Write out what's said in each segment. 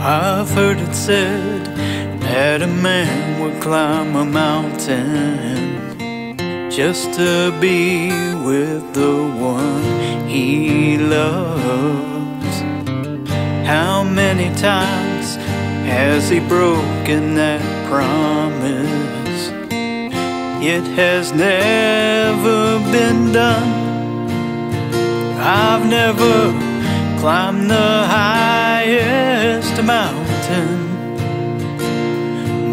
I've heard it said that a man would climb a mountain just to be with the one he loves. How many times has he broken that promise? It has never been done. I've never climbed the highest mountain,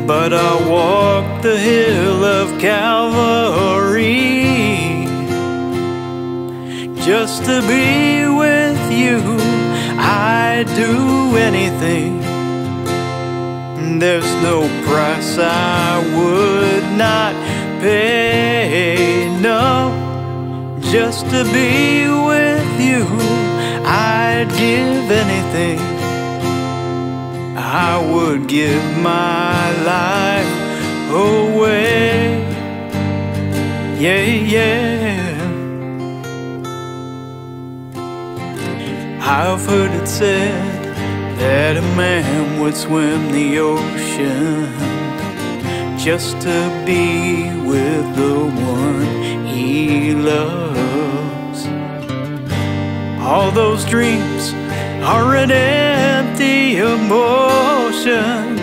but I walked the hill of Calvary just to be with you. I'd do anything. There's no price I would not pay, no, just to be with you. I'd give anything. I would give my life away. Yeah, yeah. I've heard it said that a man would swim the ocean just to be with the one he loves. All those dreams are an empty emotion.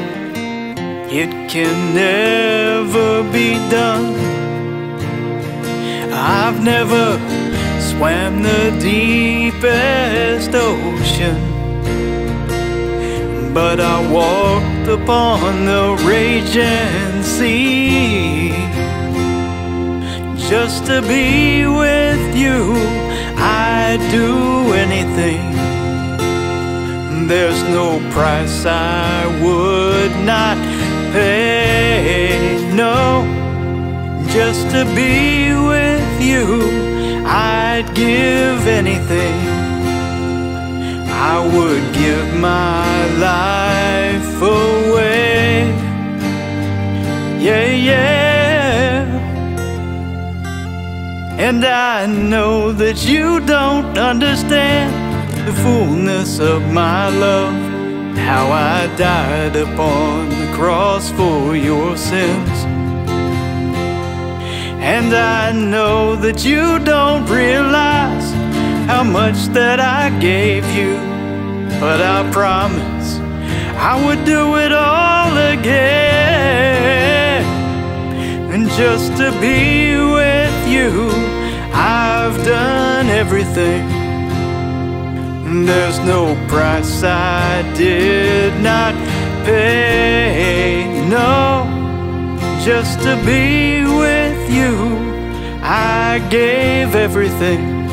It can never be done. I've never swam the deepest ocean, but I walked upon the raging sea just to be with you. I'd do anything. There's no price I would not pay, no, just to be with you. I'd give anything. I would give my life away. Yeah, yeah. And I know that you don't understand the fullness of my love, how I died upon the cross for your sins. And I know that you don't realize how much that I gave you, but I promise I would do it all again. And just to be with you, I've done everything. There's no price I did not pay, no, just to be with you. I gave everything.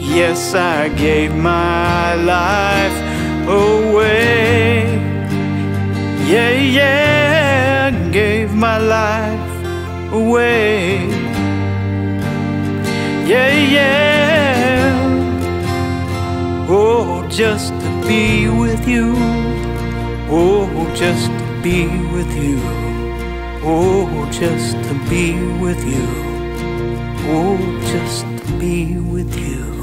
Yes, I gave my life away. Yeah, yeah, I gave my life away. Yeah, yeah. Oh, just to be with you. Oh, just to be with you. Oh, just to be with you. Oh, just to be with you.